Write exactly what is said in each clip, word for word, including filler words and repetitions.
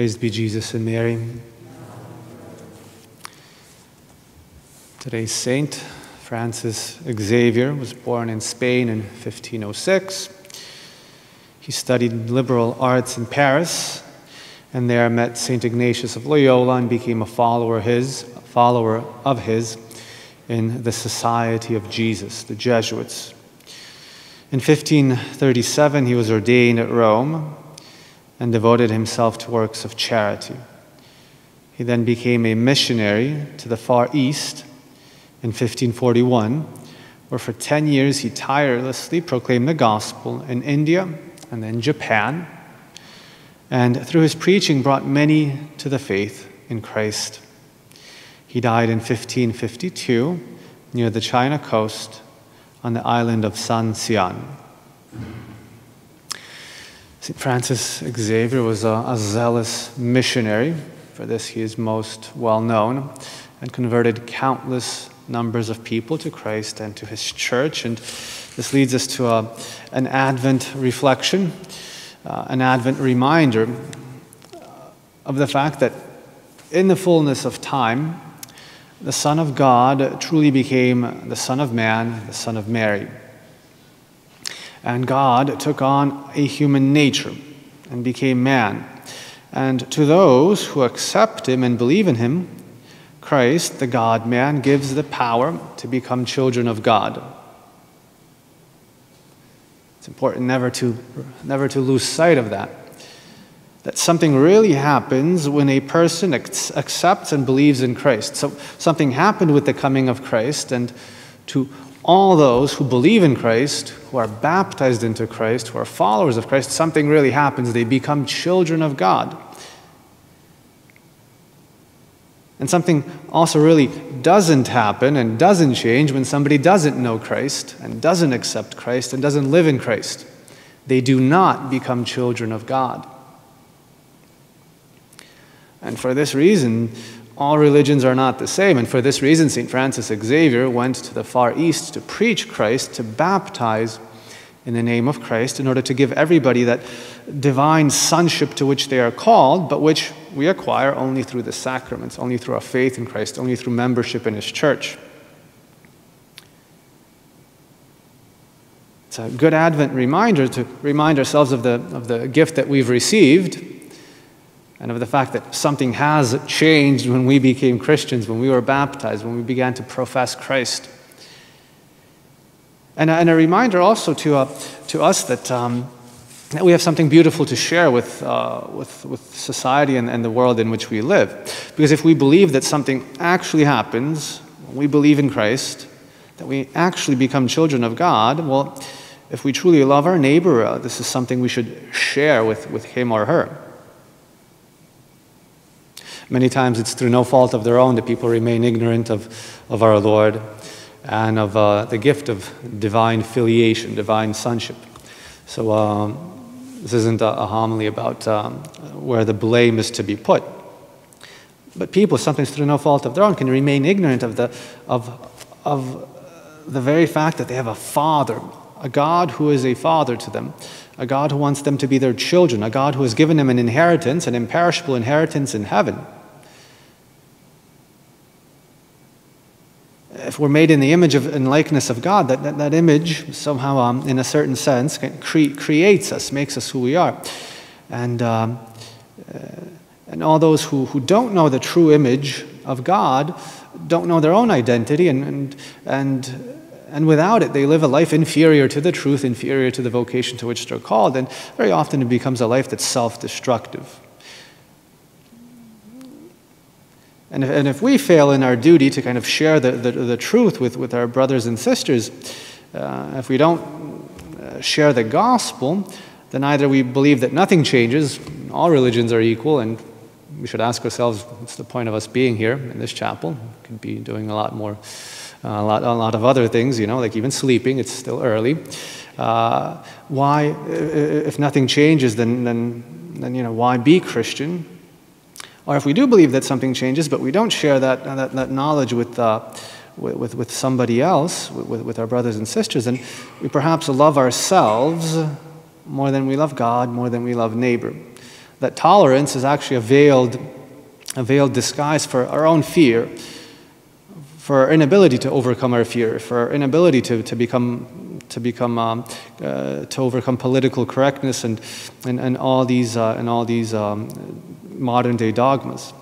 Praised be Jesus and Mary. Today's saint, Francis Xavier, was born in Spain in fifteen oh six. He studied liberal arts in Paris, and there met Saint Ignatius of Loyola and became a follower his, follower of his in the Society of Jesus, the Jesuits. In fifteen thirty-seven, he was ordained at Rome and devoted himself to works of charity. He then became a missionary to the Far East in fifteen forty-one, where for ten years he tirelessly proclaimed the gospel in India and then Japan, and through his preaching brought many to the faith in Christ. He died in fifteen fifty-two near the China coast on the island of Sanxian. Saint Francis Xavier was a, a zealous missionary. For this he is most well known, and converted countless numbers of people to Christ and to his church. And this leads us to a, an Advent reflection, uh, an Advent reminder of the fact that in the fullness of time, the Son of God truly became the Son of Man, the Son of Mary. And God took on a human nature and became man. And to those who accept him and believe in him, Christ, the God-man, gives the power to become children of God. It's important never to, never to lose sight of that. That something really happens when a person ac- accepts and believes in Christ. So something happened with the coming of Christ, and to all those who believe in Christ, who are baptized into Christ, who are followers of Christ, something really happens. They become children of God. And something also really doesn't happen and doesn't change when somebody doesn't know Christ and doesn't accept Christ and doesn't live in Christ. They do not become children of God. And for this reason, all religions are not the same, and for this reason, Saint Francis Xavier went to the Far East to preach Christ, to baptize in the name of Christ, in order to give everybody that divine sonship to which they are called, but which we acquire only through the sacraments, only through our faith in Christ, only through membership in his church. It's a good Advent reminder to remind ourselves of the, of the gift that we've received, and of the fact that something has changed when we became Christians, when we were baptized, when we began to profess Christ. And, and a reminder also to, uh, to us that, um, that we have something beautiful to share with, uh, with, with society and, and the world in which we live. Because if we believe that something actually happens, when we believe in Christ, that we actually become children of God, well, if we truly love our neighbor, uh, this is something we should share with, with him or her. Many times it's through no fault of their own that people remain ignorant of, of our Lord and of uh, the gift of divine filiation, divine sonship. So um, this isn't a, a homily about um, where the blame is to be put. But people, sometimes through no fault of their own, can remain ignorant of the, of, of the very fact that they have a Father, a God who is a Father to them, a God who wants them to be their children, a God who has given them an inheritance, an imperishable inheritance in heaven. If we're made in the image of, and likeness of God, that, that, that image somehow, um, in a certain sense, cre creates us, makes us who we are. And, um, uh, and all those who, who don't know the true image of God don't know their own identity, and, and, and, and without it, they live a life inferior to the truth, inferior to the vocation to which they're called, and very often it becomes a life that's self-destructive. And if, and if we fail in our duty to kind of share the, the, the truth with, with our brothers and sisters, uh, if we don't uh, share the gospel, then either we believe that nothing changes, all religions are equal, and we should ask ourselves, what's the point of us being here in this chapel? We could be doing a lot more, uh, a, lot, a lot of other things, you know, like even sleeping, it's still early. Uh, why, if nothing changes, then, then, then, you know, why be Christian? Or if we do believe that something changes, but we don't share that, that, that knowledge with, uh, with, with somebody else, with, with our brothers and sisters, then we perhaps love ourselves more than we love God, more than we love neighbor. that tolerance is actually a veiled, a veiled disguise for our own fear, for our inability to overcome our fear, for our inability to, to become, to, become um, uh, to overcome political correctness and, and, and all these, uh, and all these um, modern-day dogmas.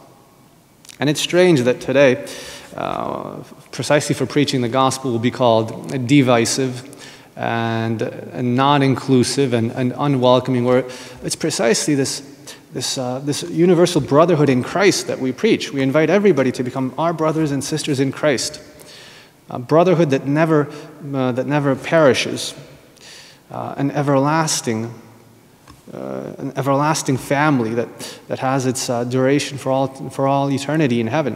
And it's strange that today, uh, precisely for preaching the gospel, will be called divisive and, and non-inclusive and, and unwelcoming, where it's precisely this, this, uh, this universal brotherhood in Christ that we preach. We invite everybody to become our brothers and sisters in Christ, a brotherhood that never, uh, that never perishes, uh, an everlasting Uh, an everlasting family that, that has its uh, duration for all, for all eternity in heaven.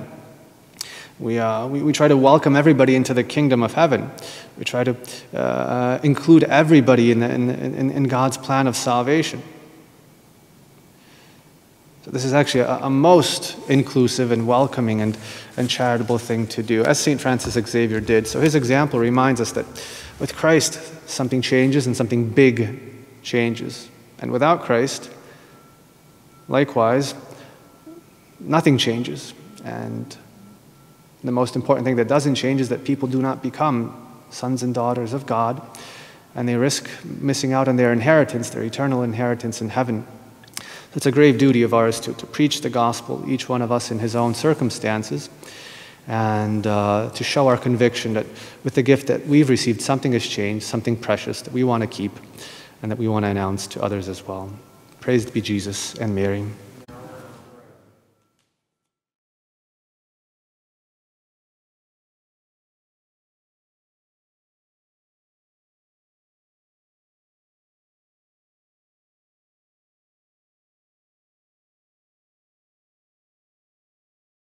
We, uh, we, we try to welcome everybody into the kingdom of heaven. We try to uh, include everybody in, the, in, in, in God's plan of salvation. So this is actually a, a most inclusive and welcoming and, and charitable thing to do, as Saint Francis Xavier did. So his example reminds us that with Christ, something changes and something big changes. And without Christ, likewise, nothing changes. And the most important thing that doesn't change is that people do not become sons and daughters of God, and they risk missing out on their inheritance, their eternal inheritance in heaven. So it's a grave duty of ours to, to preach the gospel, each one of us in his own circumstances, and uh, to show our conviction that with the gift that we've received, something has changed, something precious that we want to keep, and that we want to announce to others as well. Praised be Jesus and Mary.